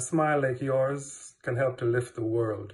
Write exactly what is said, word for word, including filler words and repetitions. A smile like yours can help to lift the world.